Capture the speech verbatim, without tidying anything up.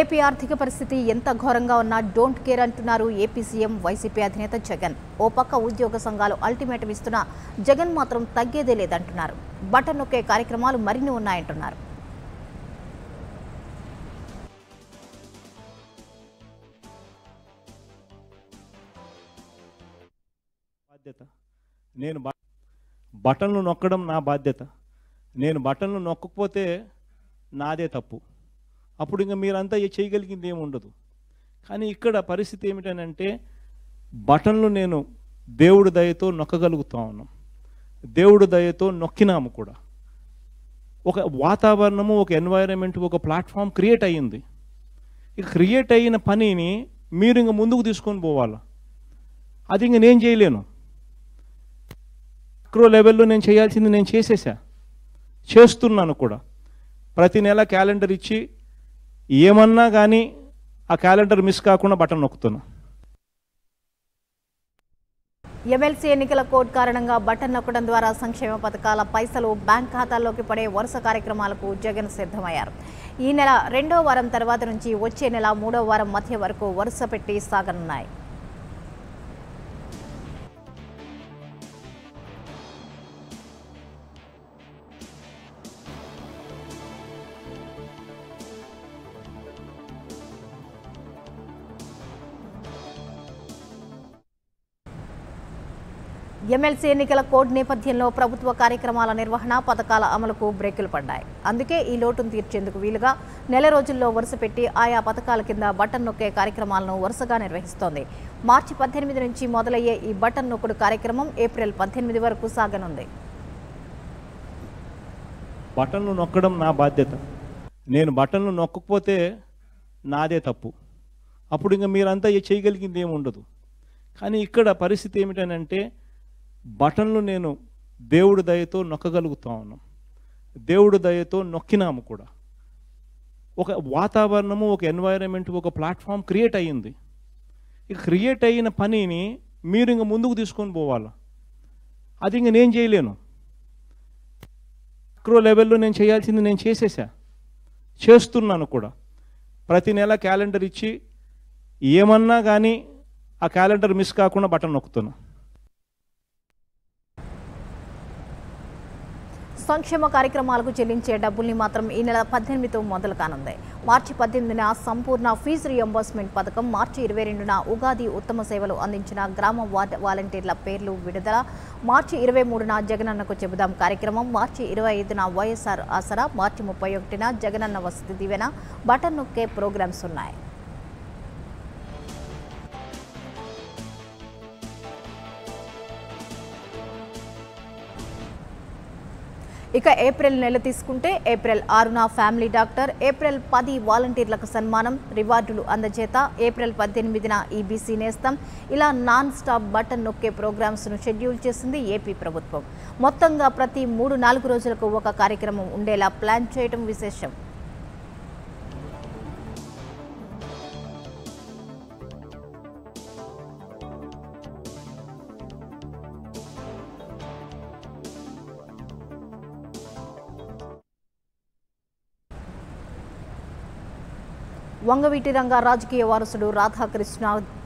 AP ఆర్థిక పరిస్థితి ఎంత ఘోరంగా ఉన్నా డోంట్ కేర్ అంటున్నారు ఏపీ సీఎం వైసీపీ అధినేత జగన్। ఓ పక్క ఉద్యోగ సంఘాలు అల్టిమేటం ఇస్తున్నా జగన్ మాత్రం తగ్గేదే లేదంటున్నారు। బటన్ నొక్కే కార్యక్రమాలు మరిన్ని ఉన్నాయంటున్నారు। బాధ్యత నేను బటన్లు నొక్కడం నా బాధ్యత। నేను బటన్లు నొక్కకపోతే నాదే తప్పు। అప్పుడు ఇంకా మీరంతా చేయగలిగింది ఏమి ఉండదు। కానీ ఇక్కడ పరిస్థితి ఏమిటనంటే బటన్లు నేను దేవుడి దయతో నొక్కగలుగుతా ఉన్నాం, దేవుడి దయతో నొక్కినాము కూడా। ఒక వాతావరణము, ఒక ఎన్వైరన్మెంట్, ఒక ప్లాట్ఫామ్ క్రియేట్ అయ్యింది। ఇక క్రియేట్ అయిన పనిని మీరు ఇంక ముందుకు తీసుకొని పోవాలి। అది ఇంక నేను చేయలేను। మైక్రో లెవెల్లో నేను చేయాల్సింది నేను చేసేసా, చేస్తున్నాను కూడా। ప్రతి నెల క్యాలెండర్ ఇచ్చి ఏమన్నా కానీ ఆ క్యాలెండర్ మిస్ కాకుండా బటన్ నొక్కుతున్నా। ఎమ్మెల్సీ ఎన్నికల కోడ్ కారణంగా బటన్ నొక్కడం ద్వారా సంక్షేమ పథకాల పైసలు బ్యాంక్ ఖాతాల్లోకి పడే వరుస కార్యక్రమాలకు జగన్ సిద్ధమయ్యారు। ఈ నెల రెండో వారం తర్వాత నుంచి వచ్చే నెల మూడో వారం మధ్య వరకు వరుస పెట్టి సాగనున్నాయి। ఎమ్మెల్సీ ఎన్నికల కోడ్ నేపథ్యంలో ప్రభుత్వ కార్యక్రమాల నిర్వహణ, పథకాల అమలుకు బ్రేకులు పడ్డాయి। అందుకే ఈ లోటును తీర్చేందుకు వీలుగా నెల రోజుల్లో వరుస పెట్టి ఆయా పథకాల కింద బటన్ నొక్కే కార్యక్రమాలను వరుసగా నిర్వహిస్తోంది। మార్చి పద్దెనిమిది నుంచి మొదలయ్యే ఈ బటన్ నొక్కుడు కార్యక్రమం ఏప్రిల్ పద్దెనిమిది వరకు సాగనుంది। బటన్లు నొక్కడం నా బాధ్యత। నేను బటన్లు నొక్కకపోతే నాదే తప్పు। అప్పుడు ఇంకా మీరంతా చేయగలిగింది ఏమి ఉండదు। కానీ ఇక్కడ పరిస్థితి ఏమిటనంటే బటన్లు నేను దేవుడి దయతో నొక్కగలుగుతా ఉన్నాం, దేవుడి దయతో నొక్కినాము కూడా। ఒక వాతావరణము, ఒక ఎన్వైరన్మెంట్, ఒక ప్లాట్ఫామ్ క్రియేట్ అయ్యింది। ఇక క్రియేట్ అయిన పనిని మీరు ఇంక ముందుకు తీసుకొని పోవాలి। అది ఇంక నేను చేయలేను। మైక్రో లెవెల్లో నేను చేయాల్సింది నేను చేసేసా, చేస్తున్నాను కూడా। ప్రతి నెల క్యాలెండర్ ఇచ్చి ఏమన్నా కానీ ఆ క్యాలెండర్ మిస్ కాకుండా బటన్ నొక్కుతున్నా। సంక్షేమ కార్యక్రమాలకు చెల్లించే డబ్బుల్ని మాత్రం ఈ నెల పద్దెనిమిదితో మొదలు కానుంది। మార్చి పద్దెనిమిదిన సంపూర్ణ ఫీజు రియంబర్స్మెంట్ పథకం, మార్చి ఇరవై రెండున ఉగాది ఉత్తమ సేవలు అందించిన గ్రామ వార్డ్ వాలంటీర్ల పేర్లు విడుదల, మార్చి ఇరవై మూడున జగనన్నకు చెబుదాం కార్యక్రమం, మార్చి ఇరవై ఐదున వైఎస్ఆర్ ఆసరా, మార్చి ముప్పై ఒకటిన జగనన్న వసతి దీవెన, బటన్ నొక్కే ప్రోగ్రామ్స్ ఉన్నాయి। ఇక ఏప్రిల్ నెల తీసుకుంటే ఏప్రిల్ ఆరున ఫ్యామిలీ డాక్టర్, ఏప్రిల్ పది వాలంటీర్లకు సన్మానం, రివార్డులు అందజేత, ఏప్రిల్ పద్దెనిమిదిన ఈబీసీ నేస్తం, ఇలా నాన్ స్టాప్ బటన్ నొక్కే ప్రోగ్రామ్స్ను షెడ్యూల్ చేసింది ఏపీ ప్రభుత్వం। మొత్తంగా ప్రతి మూడు నాలుగు రోజులకు ఒక కార్యక్రమం ఉండేలా ప్లాన్ చేయడం విశేషం। వంగవీటి రంగ రాజకీయ వారసుడు రాధాకృష్ణ